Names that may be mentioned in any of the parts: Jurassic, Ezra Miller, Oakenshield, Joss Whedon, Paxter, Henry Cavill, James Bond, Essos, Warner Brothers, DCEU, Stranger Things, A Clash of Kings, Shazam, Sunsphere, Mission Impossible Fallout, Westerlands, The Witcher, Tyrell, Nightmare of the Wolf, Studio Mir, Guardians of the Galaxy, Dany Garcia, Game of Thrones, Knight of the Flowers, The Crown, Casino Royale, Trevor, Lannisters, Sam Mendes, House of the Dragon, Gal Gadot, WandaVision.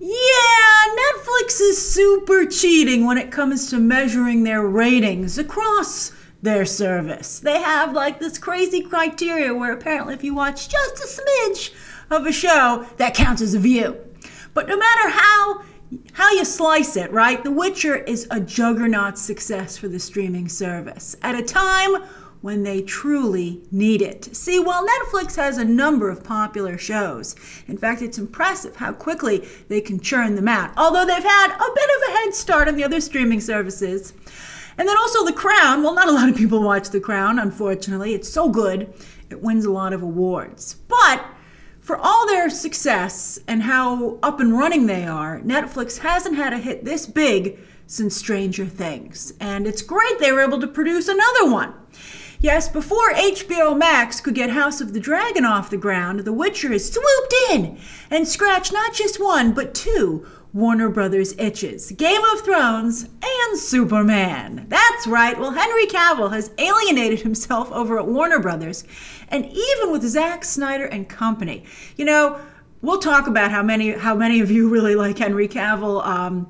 Yeah, Netflix is super cheating when it comes to measuring their ratings across their service. They have like this crazy criteria where apparently if you watch just a smidge of a show, that counts as a view. But no matter how you slice it, right? The Witcher is a juggernaut success for the streaming service at a time when they truly need it. See, while Netflix has a number of popular shows, in fact, it's impressive how quickly they can churn them out, although they've had a bit of a head start on the other streaming services. And then also The Crown. Well, not a lot of people watch The Crown, unfortunately. It's so good, it wins a lot of awards. But for all their success and how up and running they are, Netflix hasn't had a hit this big since Stranger Things. And it's great they were able to produce another one. Yes, before HBO Max could get House of the Dragon off the ground, The Witcher has swooped in and scratched not just one, but two Warner Brothers itches: Game of Thrones and Superman. That's right. Well, Henry Cavill has alienated himself over at Warner Brothers, and even with Zack Snyder and company. You know, we'll talk about how many of you really like Henry Cavill.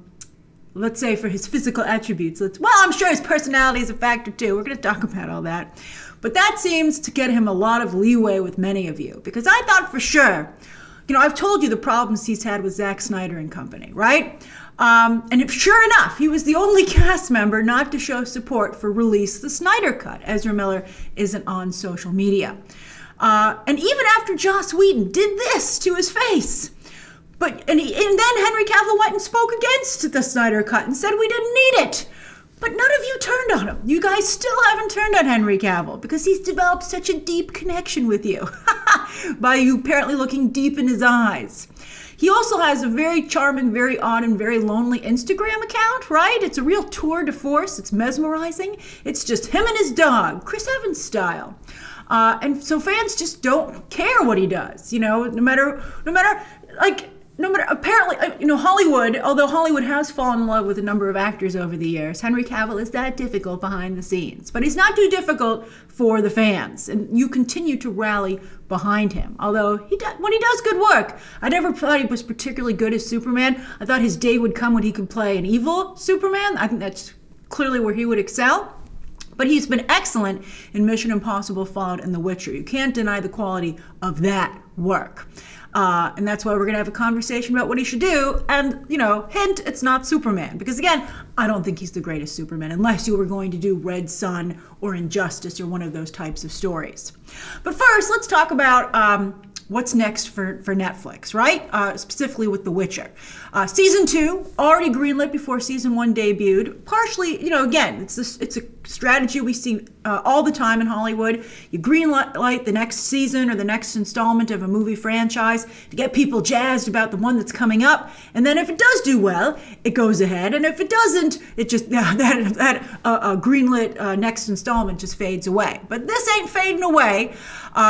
Let's say for his physical attributes. Well, I'm sure his personality is a factor too. We're going to talk about all that. But that seems to get him a lot of leeway with many of you, because I thought for sure, you know, I've told you the problems he's had with Zack Snyder and company, right? And if, sure enough, he was the only cast member not to show support for Release the Snyder Cut. Ezra Miller isn't on social media. And even after Joss Whedon did this to his face, and then Henry Cavill went and spoke against the Snyder Cut and said we didn't need it. But none of you turned on him. You guys still haven't turned on Henry Cavill because he's developed such a deep connection with you by you apparently looking deep in his eyes. He also has a very charming, very odd, and very lonely Instagram account, right? It's a real tour de force. It's mesmerizing. It's just him and his dog, Chris Evans style. And so fans just don't care what he does, you know, no matter, apparently, you know, Hollywood, although Hollywood has fallen in love with a number of actors over the years, Henry Cavill is that difficult behind the scenes. But he's not too difficult for the fans, and you continue to rally behind him. Although, when he does good work, I never thought he was particularly good as Superman. I thought his day would come when he could play an evil Superman. I think that's clearly where he would excel. But he's been excellent in Mission Impossible, Fallout, and The Witcher. You can't deny the quality of that work. And that's why we're going to have a conversation about what he should do. And, you know, hint, it's not Superman. Because, again, I don't think he's the greatest Superman unless you were going to do Red Son or Injustice or one of those types of stories. But first, let's talk about what's next for Netflix, right? Specifically with The Witcher. Season 2, already greenlit before Season 1 debuted. Partially, you know, again, it's a strategy we see all the time in Hollywood. You greenlight the next season or the next installment of a movie franchise to get people jazzed about the one that's coming up. And then if it does do well, it goes ahead. And if it doesn't, it just, that greenlit next installment just fades away. But this ain't fading away.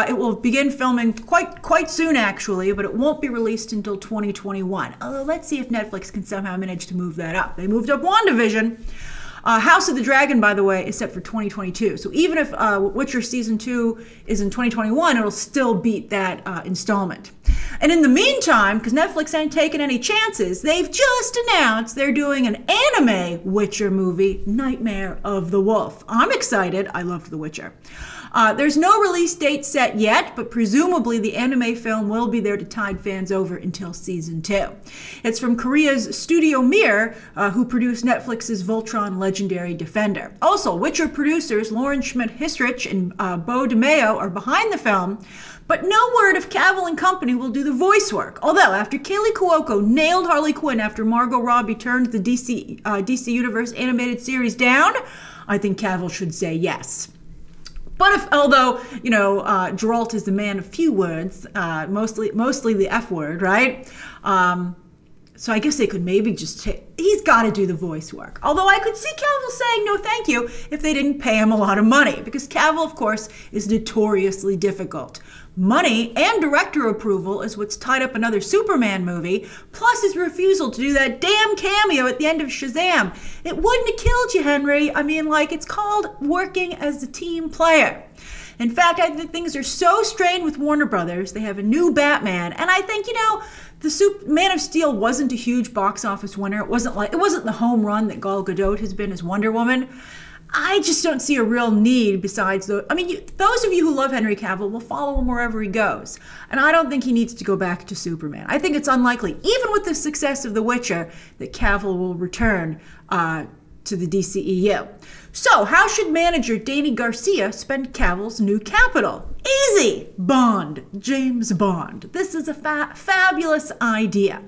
It will begin filming quite soon, actually, but it won't be released until 2021. Although, let's see if Netflix can somehow manage to move that up. They moved up WandaVision. House of the Dragon, by the way, is set for 2022. So even if Witcher Season 2 is in 2021, it'll still beat that installment. And in the meantime, because Netflix ain't taking any chances, they've just announced they're doing an anime Witcher movie, Nightmare of the Wolf. I'm excited. I loved The Witcher. There's no release date set yet, but presumably the anime film will be there to tide fans over until Season 2. It's from Korea's Studio Mir, who produced Netflix's Voltron Legendary Defender. Also, Witcher producers Lauren Schmidt Hissrich and Beau DeMayo are behind the film, but no word if Cavill and company will do the voice work. Although, after Kaley Cuoco nailed Harley Quinn after Margot Robbie turned the DC Universe animated series down, I think Cavill should say yes. But although, you know, Geralt is the man of few words, mostly the F word, right? So I guess they could maybe just he's got to do the voice work. Although I could see Cavill saying no thank you if they didn't pay him a lot of money, because Cavill, of course, is notoriously difficult. Money and director approval is what's tied up another Superman movie, plus his refusal to do that damn cameo at the end of Shazam. It wouldn't have killed you, Henry. I mean, like, it's called working as a team player. In fact, I think things are so strained with Warner Brothers. They have a new Batman, and I think, you know, Man of Steel wasn't a huge box office winner. It wasn't the home run that Gal Gadot has been as Wonder Woman. I just don't see a real need besides the, I mean, those of you who love Henry Cavill will follow him wherever he goes. And I don't think he needs to go back to Superman. I think it's unlikely, even with the success of The Witcher, that Cavill will return to the DCEU. So how should manager Dany Garcia spend Cavill's new capital? Easy! Bond. James Bond. This is a fabulous idea.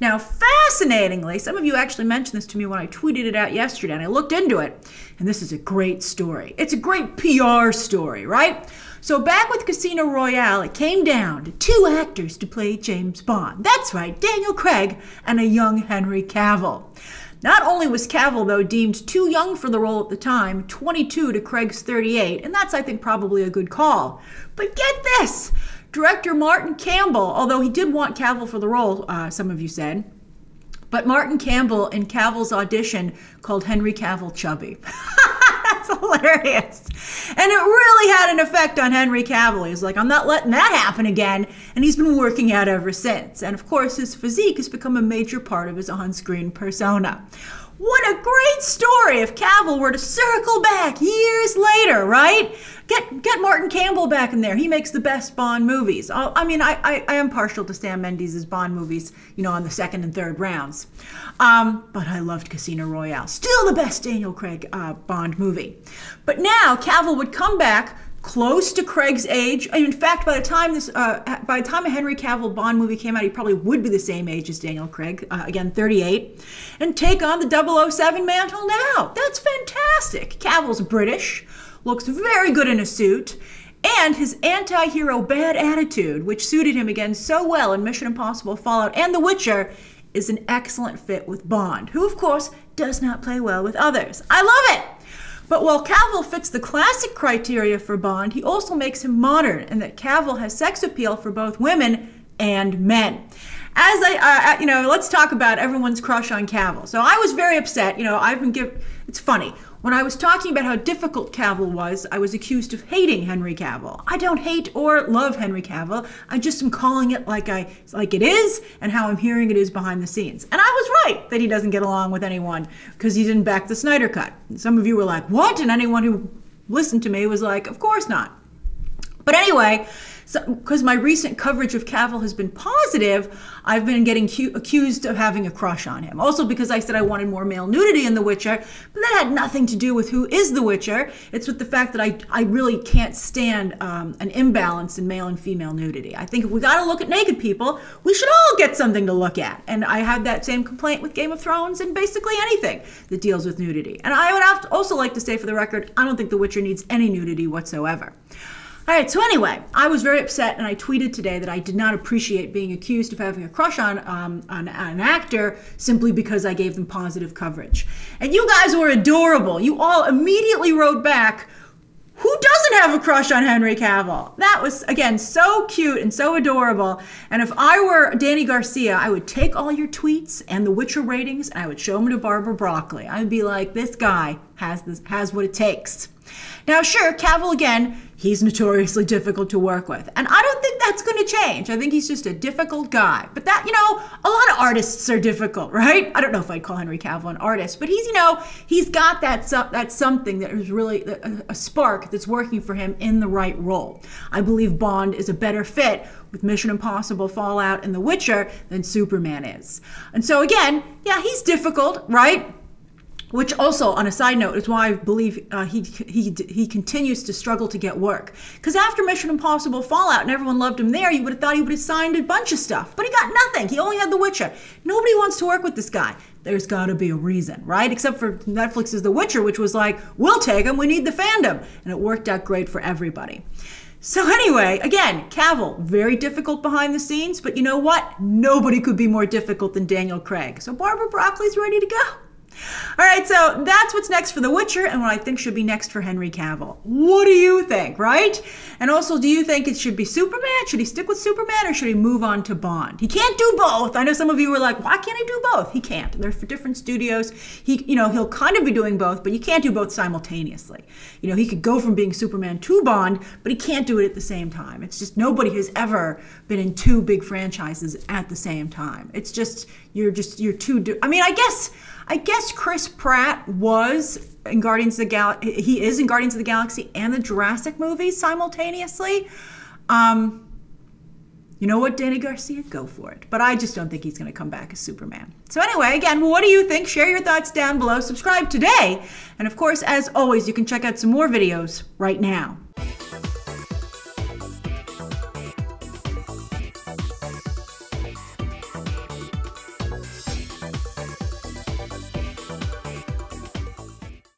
Now, fascinatingly, some of you actually mentioned this to me when I tweeted it out yesterday, and I looked into it, and this is a great story. It's a great PR story, right? So back with Casino Royale, it came down to two actors to play James Bond. That's right, Daniel Craig and a young Henry Cavill. Not only was Cavill, though, deemed too young for the role at the time, 22 to Craig's 38, and that's, I think, probably a good call. But get this! Director Martin Campbell, although he did want Cavill for the role, some of you said, but Martin Campbell in Cavill's audition called Henry Cavill chubby. That's hilarious. And it really had an effect on Henry Cavill. He was like, I'm not letting that happen again. And he's been working out ever since. And of course, his physique has become a major part of his on-screen persona. What a great story if Cavill were to circle back years later, right? Get Martin Campbell back in there. He makes the best Bond movies. I mean, I am partial to Sam Mendes' Bond movies, you know, on the second and third rounds. But I loved Casino Royale. Still the best Daniel Craig Bond movie. But now Cavill would come back close to Craig's age. In fact, by the time a Henry Cavill Bond movie came out, he probably would be the same age as Daniel Craig, again 38, and take on the 007 mantle now. That's fantastic. Cavill's British, looks very good in a suit, and his anti-hero bad attitude, which suited him again so well in Mission Impossible Fallout and The Witcher, is an excellent fit with Bond, who of course does not play well with others. I love it! But while Cavill fits the classic criteria for Bond, he also makes him modern, in that Cavill has sex appeal for both women and men. As I, you know, let's talk about everyone's crush on Cavill. So I was very upset. You know, it's funny. When I was talking about how difficult Cavill was, I was accused of hating Henry Cavill. I don't hate or love Henry Cavill. I just am calling it like it is, and how I'm hearing it is behind the scenes. And I was right that he doesn't get along with anyone because he didn't back the Snyder Cut. Some of you were like, what? And anyone who listened to me was like, of course not. But anyway, because my recent coverage of Cavill has been positive, I've been getting accused of having a crush on him. Also because I said I wanted more male nudity in The Witcher, but that had nothing to do with who is The Witcher. It's with the fact that I really can't stand an imbalance in male and female nudity. I think if we gotta look at naked people, we should all get something to look at. And I had that same complaint with Game of Thrones and basically anything that deals with nudity. And I would have to also like to say for the record, I don't think The Witcher needs any nudity whatsoever. All right, so anyway, I was very upset, and I tweeted today that I did not appreciate being accused of having a crush on an actor simply because I gave them positive coverage. And you guys were adorable. You all immediately wrote back, who doesn't have a crush on Henry Cavill? That was, again, so cute and so adorable. And if I were Dany Garcia, I would take all your tweets and The Witcher ratings, and I would show them to Barbara Broccoli. I'd be like, this guy has what it takes. Now, sure, Cavill, again, he's notoriously difficult to work with. And I don't think that's going to change. I think he's just a difficult guy. But that, you know, a lot of artists are difficult, right? I don't know if I'd call Henry Cavill an artist, but he's, you know, he's got that something that is really a spark that's working for him in the right role. I believe Bond is a better fit with Mission Impossible, Fallout, and The Witcher than Superman is. And so again, yeah, he's difficult, right? Which also, on a side note, is why I believe he continues to struggle to get work. Because after Mission Impossible Fallout and everyone loved him there, you would have thought he would have signed a bunch of stuff. But he got nothing. He only had The Witcher. Nobody wants to work with this guy. There's got to be a reason, right? Except for Netflix's The Witcher, which was like, we'll take him. We need the fandom. And it worked out great for everybody. So anyway, again, Cavill, very difficult behind the scenes. But you know what? Nobody could be more difficult than Daniel Craig. So Barbara Broccoli's ready to go. All right, so that's what's next for The Witcher and what I think should be next for Henry Cavill. What do you think, right? And also, do you think it should be Superman? Should he stick with Superman or should he move on to Bond? He can't do both. I know some of you were like, why can't he do both? He can't. They're for different studios. He, you know, he'll kind of be doing both, but you can't do both simultaneously. You know, he could go from being Superman to Bond, but he can't do it at the same time. It's just nobody has ever been in two big franchises at the same time. It's just, you're too, I mean, I guess Chris Pratt was in Guardians of the Galaxy, he is in Guardians of the Galaxy and the Jurassic movies simultaneously. You know what, Dany Garcia, go for it. But I just don't think he's going to come back as Superman. So anyway, again, what do you think? Share your thoughts down below. Subscribe today. And of course, as always, you can check out some more videos right now.